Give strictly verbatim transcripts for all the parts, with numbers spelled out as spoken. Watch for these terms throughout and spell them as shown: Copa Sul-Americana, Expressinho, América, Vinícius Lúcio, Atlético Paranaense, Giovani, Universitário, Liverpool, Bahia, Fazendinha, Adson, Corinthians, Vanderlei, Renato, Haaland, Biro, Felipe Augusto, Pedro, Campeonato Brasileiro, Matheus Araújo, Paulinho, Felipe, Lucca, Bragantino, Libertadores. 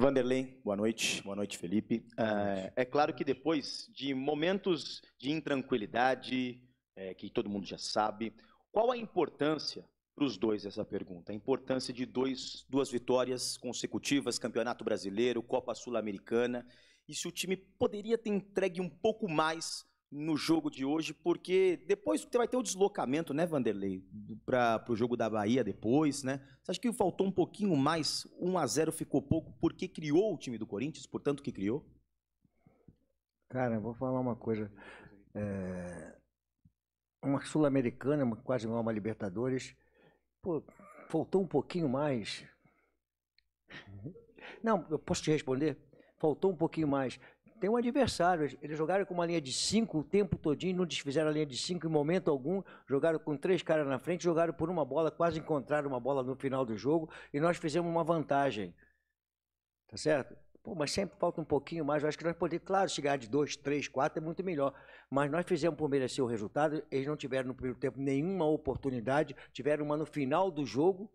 Vanderlei, boa noite. Boa noite, Felipe. Boa noite. É, é claro que depois de momentos de intranquilidade, é, que todo mundo já sabe, qual a importância para os dois dessa pergunta? A importância de dois, duas vitórias consecutivas, Campeonato Brasileiro, Copa Sul-Americana, e se o time poderia ter entregue um pouco mais no jogo de hoje, porque depois vai ter o desslocamento, né, Vanderlei, para o jogo da Bahia depois, né? Você acha que faltou um pouquinho mais, um a zero ficou pouco, porque criou o time do Corinthians, portanto que criou? Cara, eu vou falar uma coisa. É... Uma Sul-Americana, quase igual uma Libertadores, pô, faltou um pouquinho mais. Não, eu posso te responder? Faltou um pouquinho mais. Tem um adversário, eles jogaram com uma linha de cinco o tempo todinho, não desfizeram a linha de cinco em momento algum, jogaram com três caras na frente, jogaram por uma bola, quase encontraram uma bola no final do jogo e nós fizemos uma vantagem, tá certo? Pô, mas sempre falta um pouquinho mais, eu acho que nós podemos, claro, chegar de dois, três, quatro é muito melhor, mas nós fizemos por merecer o resultado, eles não tiveram no primeiro tempo nenhuma oportunidade, tiveram uma no final do jogo.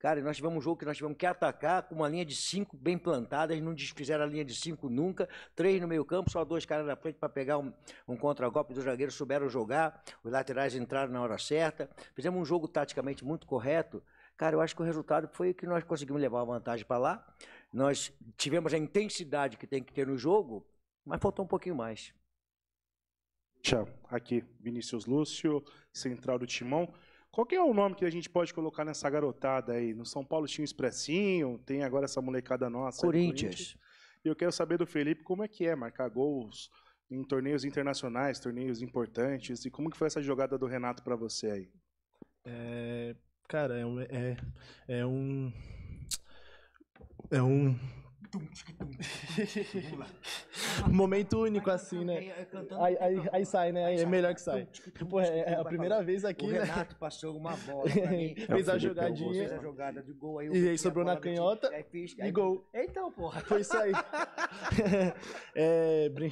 Cara, nós tivemos um jogo que nós tivemos que atacar com uma linha de cinco bem plantada, eles não desfizeram a linha de cinco nunca, três no meio campo, só dois caras na frente para pegar um, um contragolpe do zagueiro, souberam jogar, os laterais entraram na hora certa, fizemos um jogo taticamente muito correto. Cara, eu acho que o resultado foi que nós conseguimos levar a vantagem para lá, nós tivemos a intensidade que tem que ter no jogo, mas faltou um pouquinho mais. Tchau, aqui Vinícius Lúcio, central do Timão. Qual que é o nome que a gente pode colocar nessa garotada aí? No São Paulo tinha o Expressinho, tem agora essa molecada nossa. Corinthians. E eu quero saber do Felipe como é que é marcar gols em torneios internacionais, torneios importantes. E como que foi essa jogada do Renato para você aí? É, cara, é um... É, é um... É um... Momento único, assim, né? Aí, aí, aí sai, né? Aí é melhor que sai. Pô, é a primeira vez aqui, né? O Renato passou uma bola pra mim. Fez a jogadinha. Fez a jogada de gol. E aí sobrou na canhota e gol. Então, porra. Foi isso aí. É, brin...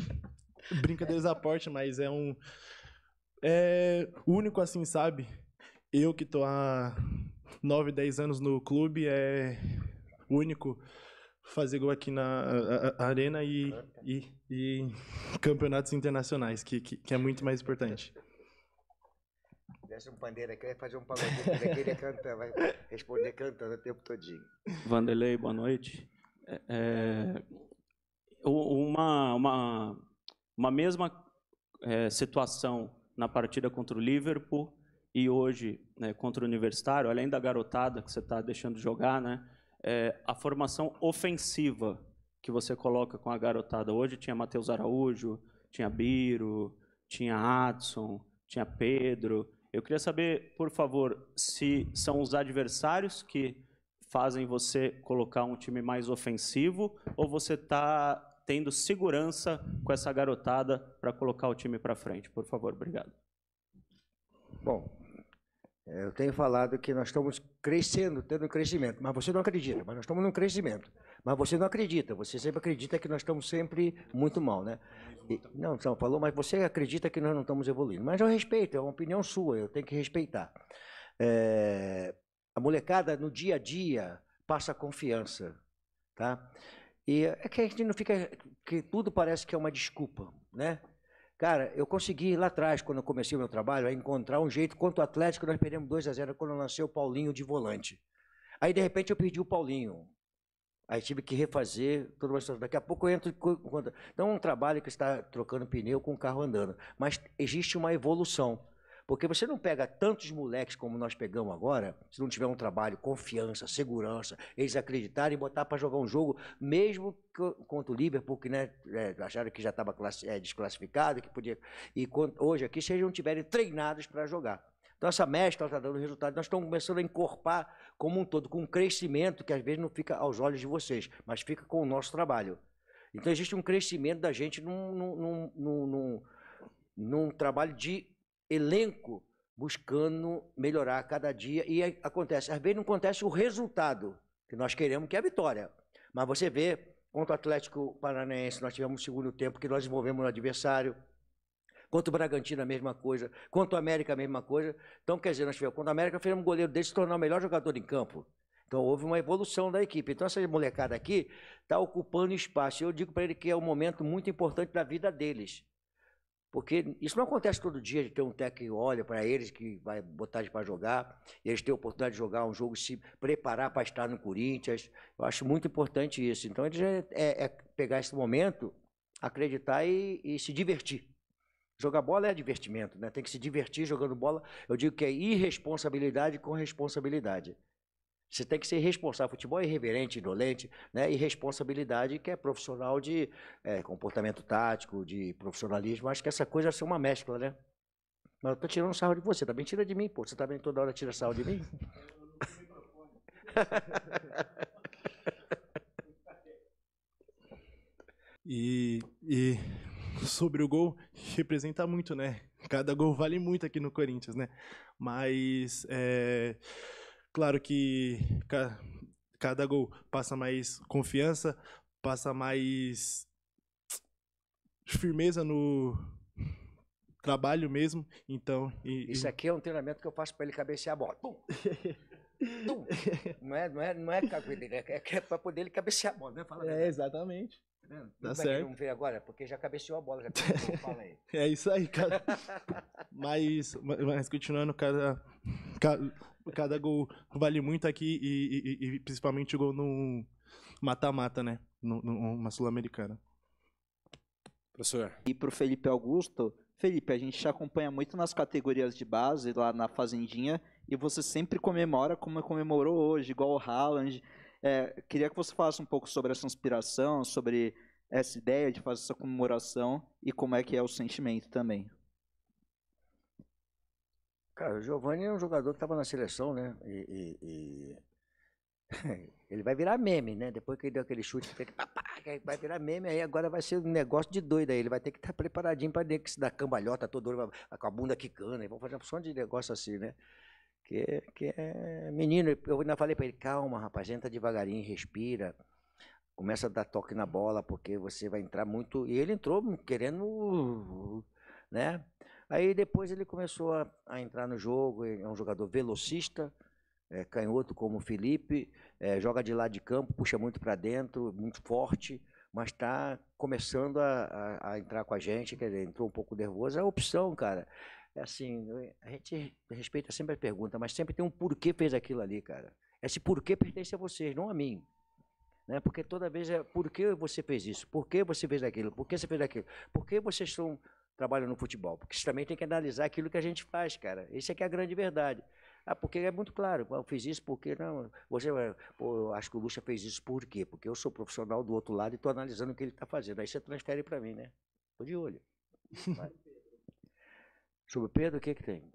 Brincadeiras à parte, mas é um... É único, assim, sabe? Eu que tô há nove, dez anos no clube, é único... fazer gol aqui na a, a arena e, e, e campeonatos internacionais, que, que, que é muito mais importante. Desce um pandeiro aqui, vai fazer um pagodinho daquele, é cantar, vai responder cantando o tempo todinho. Vanderlei, boa noite. É, uma, uma, uma mesma é, situação na partida contra o Liverpool e hoje, né, contra o Universitário, além da garotada que você está deixando de jogar, né? É, a formação ofensiva que você coloca com a garotada hoje, tinha Matheus Araújo, tinha Biro, tinha Adson, tinha Pedro. Eu queria saber, por favor, se são os adversários que fazem você colocar um time mais ofensivo ou você está tendo segurança com essa garotada para colocar o time para frente. Por favor, obrigado. Bom, eu tenho falado que nós estamos crescendo, tendo um crescimento, mas você não acredita, mas nós estamos num crescimento, mas você não acredita, você sempre acredita que nós estamos sempre muito mal, né? E, não, não, falou, mas você acredita que nós não estamos evoluindo, mas eu respeito, é uma opinião sua, eu tenho que respeitar. É, a molecada no dia a dia passa confiança, tá? E é que a gente não fica, que tudo parece que é uma desculpa, né? Cara, eu consegui lá atrás, quando eu comecei o meu trabalho, a encontrar um jeito. Contra o Atlético, nós perdemos dois a zero quando nasceu o Paulinho de volante. Aí, de repente, eu perdi o Paulinho. Aí tive que refazer toda uma situação. Daqui a pouco eu entro... Então, é um trabalho que está trocando pneu com o carro andando. Mas existe uma evolução. Porque você não pega tantos moleques como nós pegamos agora, se não tiver um trabalho, confiança, segurança, eles acreditarem e botar para jogar um jogo, mesmo que, contra o Liverpool, que né, é, acharam que já estava é, desclassificado, que podia. E quando, hoje aqui, se eles não tiverem treinados para jogar. Então, essa mestra está dando resultado. Nós estamos começando a encorpar como um todo, com um crescimento que às vezes não fica aos olhos de vocês, mas fica com o nosso trabalho. Então, existe um crescimento da gente num, num, num, num, num trabalho de elenco buscando melhorar a cada dia, e acontece, às vezes não acontece o resultado que nós queremos, que é a vitória, mas você vê, contra o Atlético Paranaense, nós tivemos um segundo tempo que nós envolvemos o adversário, contra o Bragantino a mesma coisa, contra o América a mesma coisa, então quer dizer, nós tivemos, contra o América fizemos um goleiro desse se tornar o melhor jogador em campo. Então houve uma evolução da equipe. Então essa molecada aqui está ocupando espaço. Eu digo para ele que é um momento muito importante da vida deles. Porque isso não acontece todo dia, de ter um técnico que olha para eles, que vai botar eles para jogar, e eles têm a oportunidade de jogar um jogo, se preparar para estar no Corinthians. Eu acho muito importante isso. Então, eles é, é, é pegar esse momento, acreditar e, e se divertir. Jogar bola é divertimento, né? Tem que se divertir jogando bola. Eu digo que é irresponsabilidade com responsabilidade. Você tem que ser responsável. Futebol é irreverente, indolente, né? E responsabilidade, que é profissional de é, comportamento tático, de profissionalismo. Acho que essa coisa é ser uma mescla, né? Mas eu tô tirando sarro de você, também tira de mim, pô. Você também toda hora tira sarro de mim? e, e sobre o gol, representa muito, né? Cada gol vale muito aqui no Corinthians, né? Mas... É... Claro que ca cada gol passa mais confiança, passa mais firmeza no trabalho mesmo. Então, e, isso aqui é um treinamento que eu faço para ele cabecear a bola. Pum! Pum! Não é, não é, não é, é, é para poder ele cabecear a bola, né? Fala, é, exatamente. Tá, tá certo. Não vê agora, porque já cabeceou a bola, já cabeceou, fala aí. É isso aí, cara. mas, mas continuando, cada, cada, cada gol vale muito aqui e, e, e principalmente o gol no mata-mata, né? No, numa Sul-Americana. Professor. E pro Felipe Augusto, Felipe, a gente te acompanha muito nas categorias de base, lá na Fazendinha, e você sempre comemora como comemorou hoje, igual o Haaland. É, queria que você falasse um pouco sobre essa inspiração, sobre essa ideia de fazer essa comemoração e como é que é o sentimento também. Cara, o Giovani é um jogador que estava na seleção, né? E, e, e... ele vai virar meme, né? Depois que ele deu aquele chute, tem que... vai virar meme, aí agora vai ser um negócio de doido aí. Ele vai ter que estar preparadinho para dentro, que se dá cambalhota todo, com a bunda quicando, e vão fazer um som de negócio assim, né? Que, que é menino, eu ainda falei para ele, calma rapaz, entra devagarinho, respira, começa a dar toque na bola, porque você vai entrar muito, e ele entrou querendo, né, aí depois ele começou a, a entrar no jogo, é um jogador velocista, é, canhoto como o Felipe, é, joga de lado de campo, puxa muito para dentro, muito forte, mas está começando a, a, a entrar com a gente, quer dizer, entrou um pouco nervoso, é a opção, cara. É assim, a gente respeita sempre a pergunta, mas sempre tem um porquê fez aquilo ali, cara. Esse porquê pertence a vocês, não a mim. Né? Porque toda vez é porquê você fez isso, porquê você fez aquilo, porquê você fez aquilo, porquê vocês estão trabalhando no futebol. Porque você também tem que analisar aquilo que a gente faz, cara. Isso é que é a grande verdade. Ah, porque é muito claro, eu fiz isso porque não. Você, pô, acho que o Lucca fez isso por quê? Porque eu sou profissional do outro lado e estou analisando o que ele está fazendo. Aí você transfere para mim, né? Estou de olho. Vai. Sobre o Pedro, o que que tem?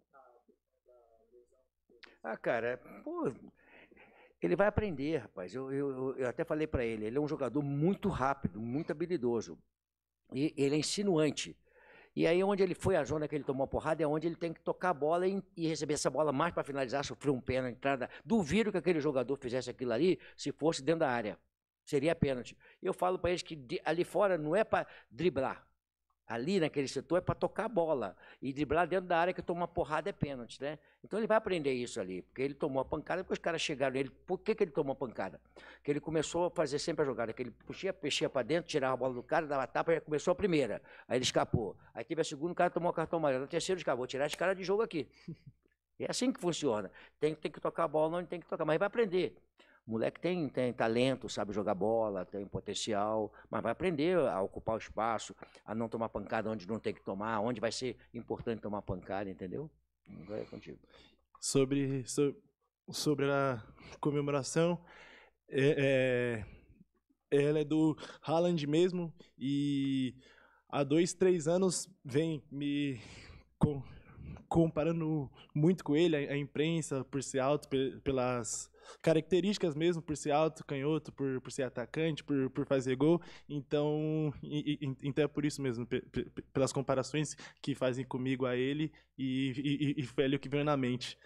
Ah, cara, pô, ele vai aprender, rapaz. Eu, eu, eu até falei para ele, ele é um jogador muito rápido, muito habilidoso. E ele é insinuante. E aí onde ele foi, a zona que ele tomou a porrada, é onde ele tem que tocar a bola e, e receber essa bola mais para finalizar, sofrer um pênalti, entrada. Duvido que aquele jogador fizesse aquilo ali se fosse dentro da área. Seria pênalti. Eu falo para eles que de, ali fora não é para driblar. Ali naquele setor é para tocar a bola e driblar dentro da área, que toma uma porrada é pênalti, né? Então ele vai aprender isso ali, porque ele tomou a pancada, porque os caras chegaram nele. Por que que ele tomou a pancada? Porque ele começou a fazer sempre a jogada, que ele puxia, puxia para dentro, tirava a bola do cara, dava tapa, e começou a primeira. Aí ele escapou. Aí teve a segunda, o cara tomou o cartão amarelo. A terceira, escapou. Vou tirar esse cara de jogo aqui. É assim que funciona. Tem, tem que tocar a bola onde tem que tocar, mas vai aprender. O moleque tem, tem talento, sabe jogar bola, tem potencial, mas vai aprender a ocupar o espaço, a não tomar pancada onde não tem que tomar, onde vai ser importante tomar pancada, entendeu? Vai contigo. Sobre, sobre, sobre a comemoração, é, é, ela é do Haaland mesmo e há dois, três anos vem me... Com, comparando muito com ele, a, a imprensa, por ser alto, pe, pelas características mesmo, por ser alto, canhoto, por, por ser atacante, por, por fazer gol. Então, e, e, então é por isso mesmo, pe, pe, pelas comparações que fazem comigo a ele, e, e, e foi ele o que veio na mente.